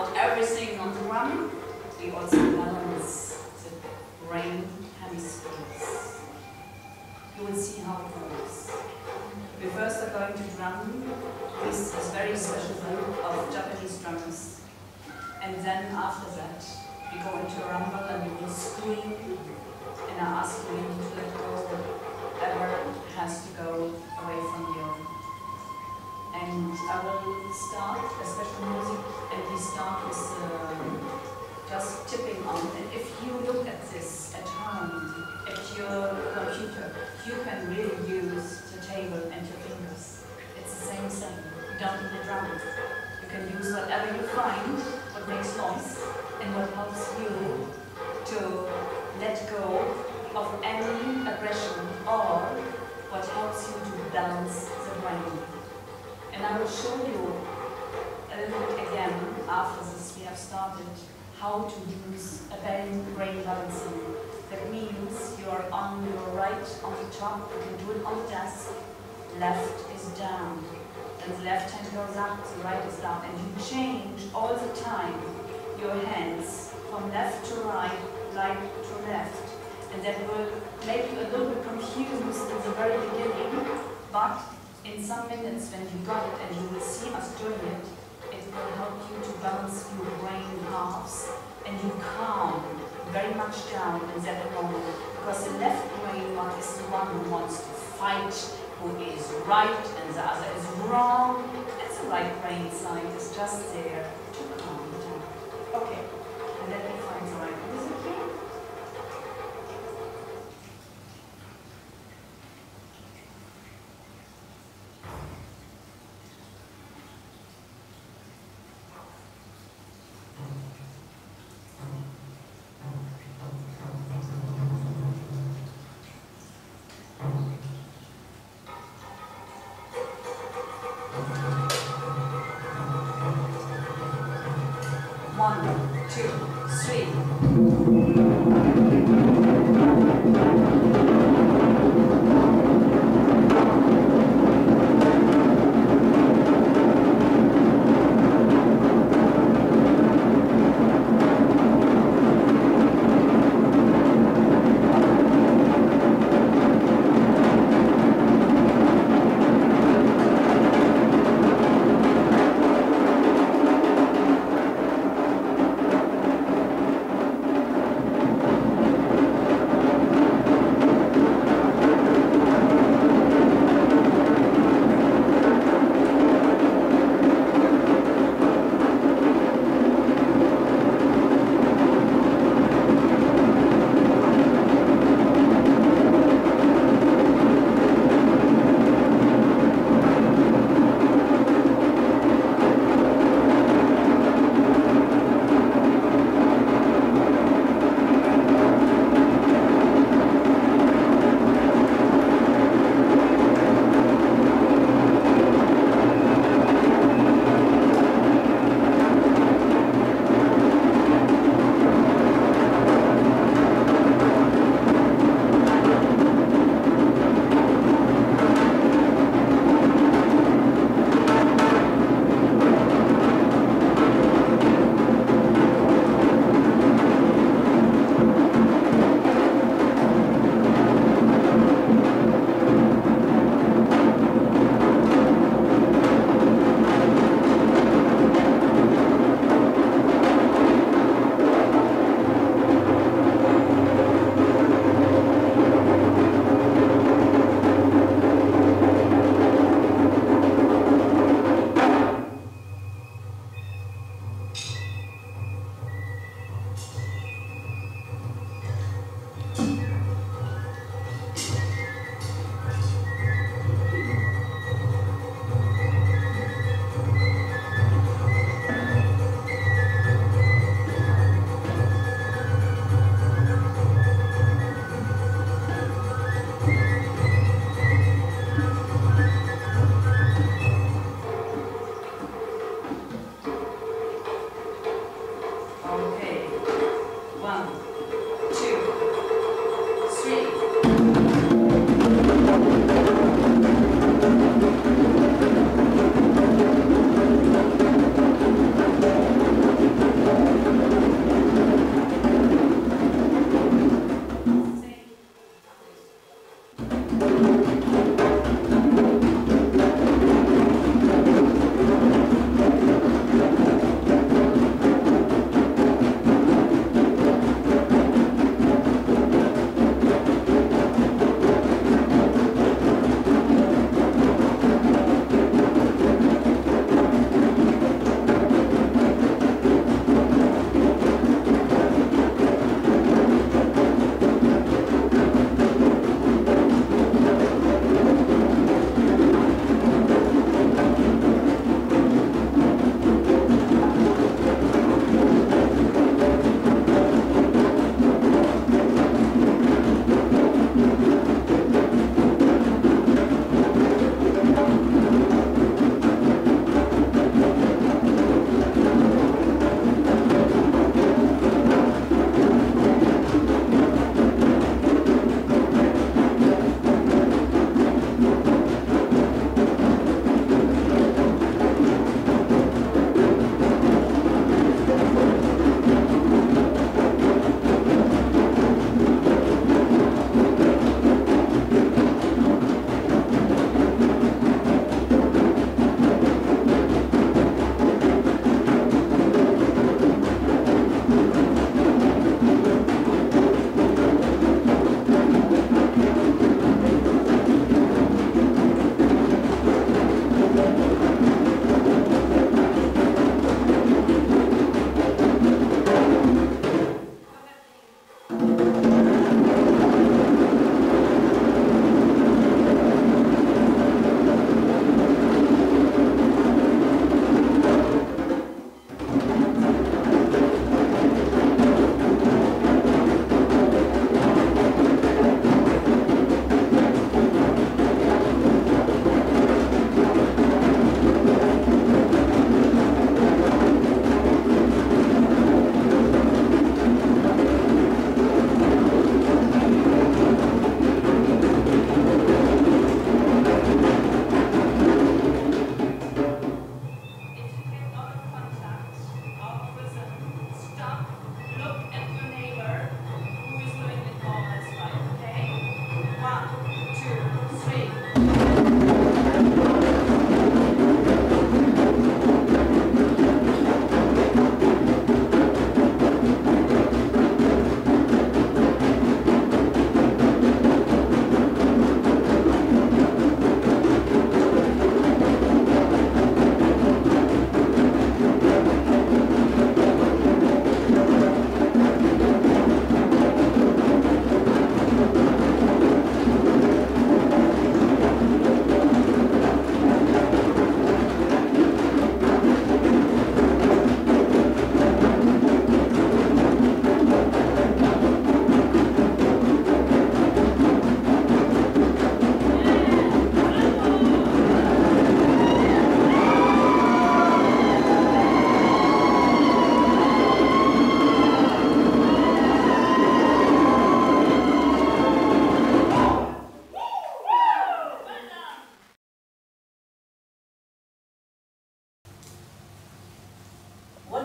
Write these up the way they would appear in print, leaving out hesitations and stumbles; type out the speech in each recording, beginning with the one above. out everything on the drum, we also balance the brain hemispheres. You will see how it works. We first are going to drum with this very special group of Japanese drummers. And then after that, we go into a rumble and we will scream. And I ask you to let go whatever has to go away from you. And I will start a special music, and we start with just tipping on. And if you look at this at home, at your computer, you can really use the table and your fingers. It's the same thing. You don't need the drum. You can use whatever you find, what makes noise, and what helps you to let go of any aggression or what helps you to balance the brain. And I will show you a little bit again, after this we have started, how to use a brain balancing. That means you are on your right on the top, you can do it on the desk, left is down, and the left hand goes up, the right is down, and you change all the time your hands from left to right, right to left. And that will make you a little bit confused in the very beginning, but in some minutes, when you got it and you will see us doing it, it will help you to balance your brain halves and you calm very much down in that moment. Because the left brain one is the one who wants to fight, who is right, and the other is wrong. And the right brain side is just there to calm down. Okay, and let me find the right music here.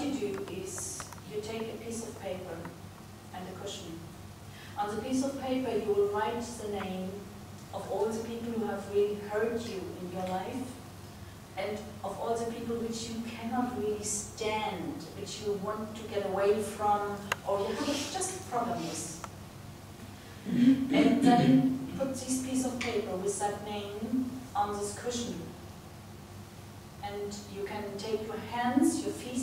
what you do is you take a piece of paper and a cushion. On the piece of paper you will write the name of all the people who have really hurt you in your life, and of all the people which you cannot really stand, which you want to get away from, or you have just a problem with. And then put this piece of paper with that name on this cushion. And you can take your hands, your feet,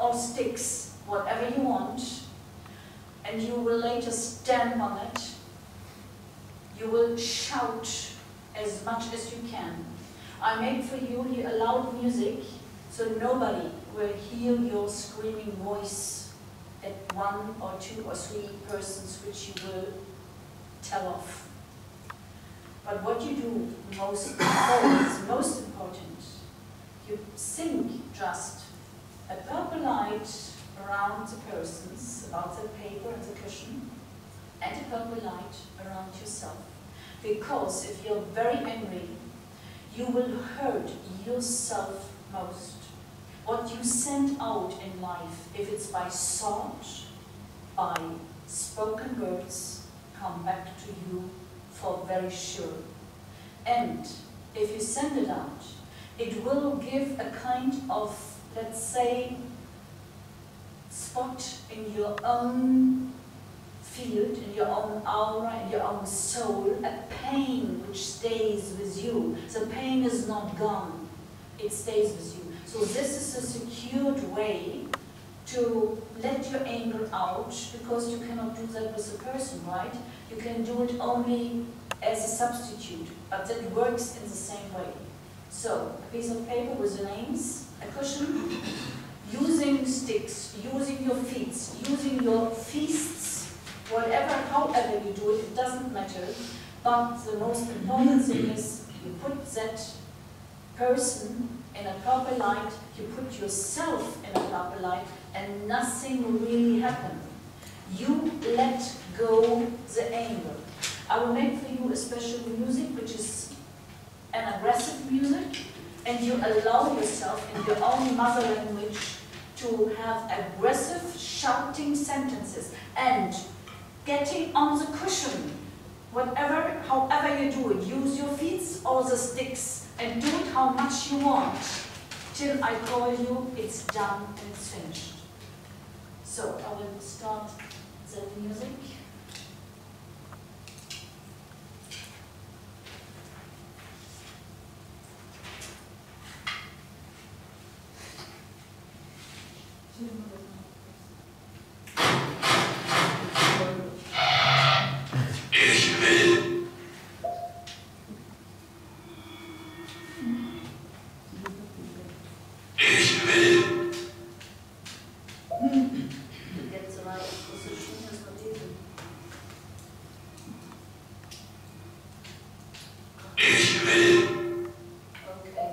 or sticks, whatever you want, and you will later stamp on it. You will shout as much as you can. I made for you here a loud music, so nobody will hear your screaming voice at one or two or three persons which you will tell off. But what you do most important, you sing just a purple light around the persons, about the paper and the cushion, and a purple light around yourself. Because if you're very angry, you will hurt yourself most. What you send out in life, if it's by thought, by spoken words, come back to you for very sure. And if you send it out, it will give a kind of, let's say, spot in your own field, in your own aura, in your own soul, a pain which stays with you. The pain is not gone, it stays with you. So this is a secured way to let your anger out, because you cannot do that with a person, right? You can do it only as a substitute, but that works in the same way. So, a piece of paper with the names, a cushion, using sticks, using your feet, using your fists, whatever, however you do it, it doesn't matter. But the most important thing is you put that person in a proper light, you put yourself in a proper light, and nothing really happened. You let go the anger. I will make for you a special music, which is an aggressive music, and you allow yourself in your own mother language to have aggressive shouting sentences and getting on the cushion, whatever, however you do it, use your feet or the sticks and do it how much you want, till I call you, it's done and it's finished. So I will start the music. Ich will. Ich will. You get the right position as well. Ich will. Okay.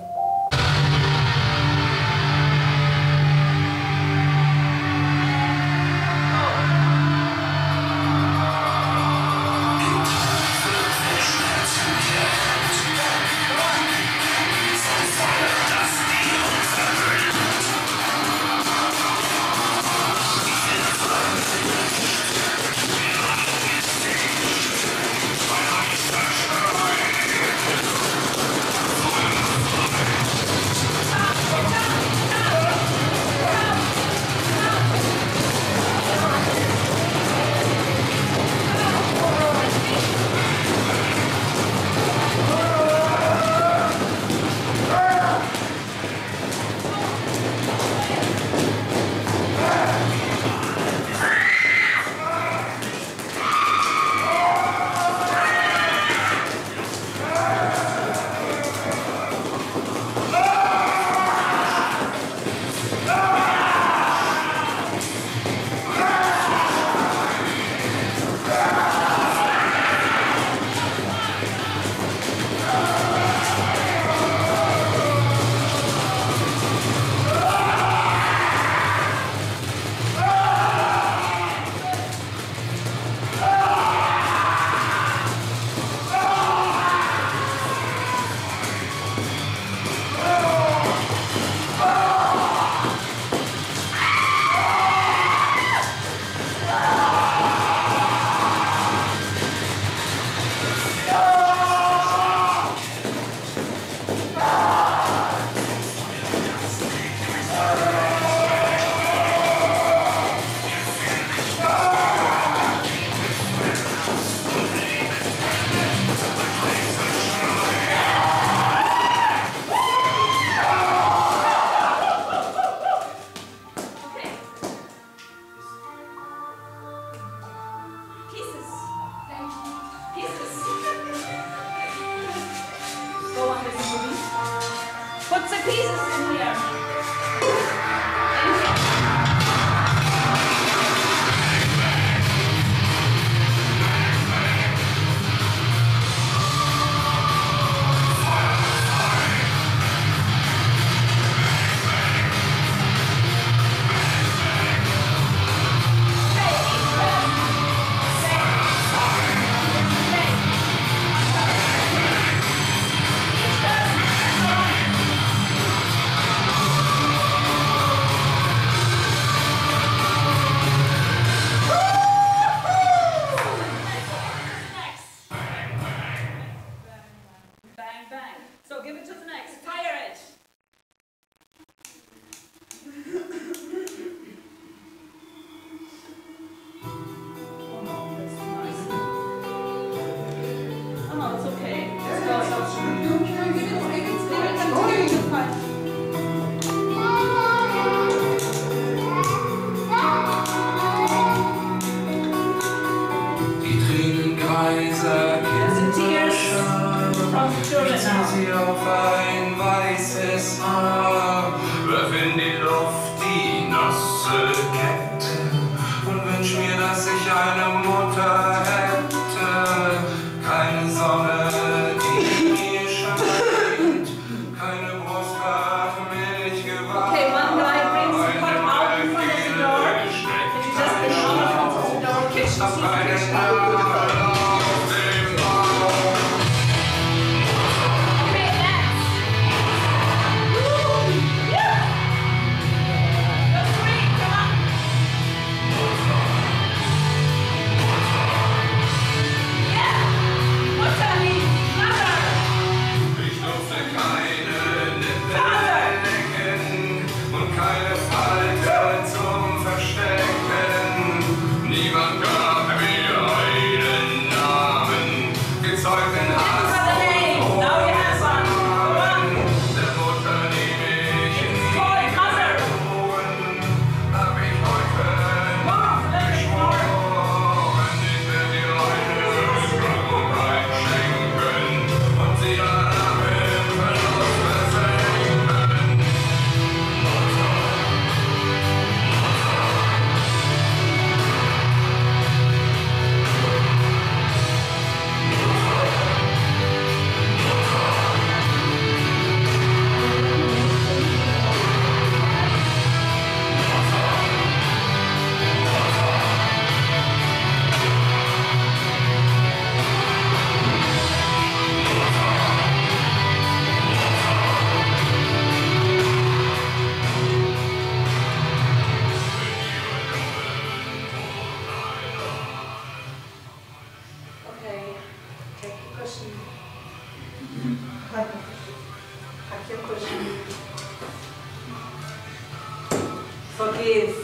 Forgive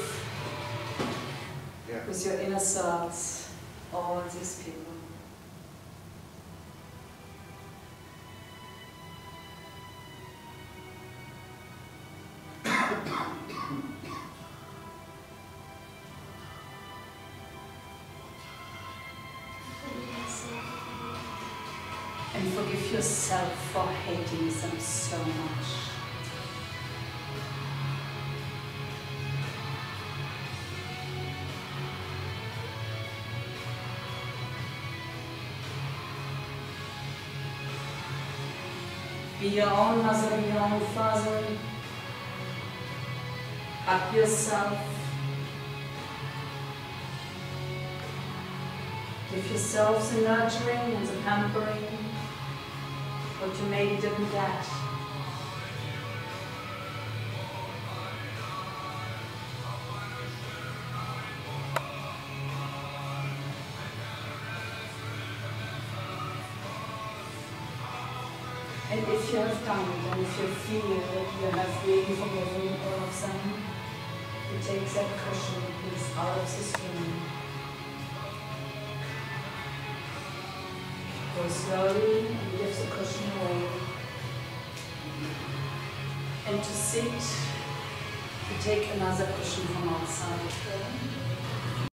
with your inner selves all these people. And forgive yourself for hating them so much. Be your own mother, be your own father. Hug yourself. Give yourself the nurturing and the pampering, but you maybe didn't get. And if you have done it, and if you feel that you have really forgiven all of them, you take that cushion piece out of this room. Go slowly and lift the cushion away. And to sit, you take another cushion from outside.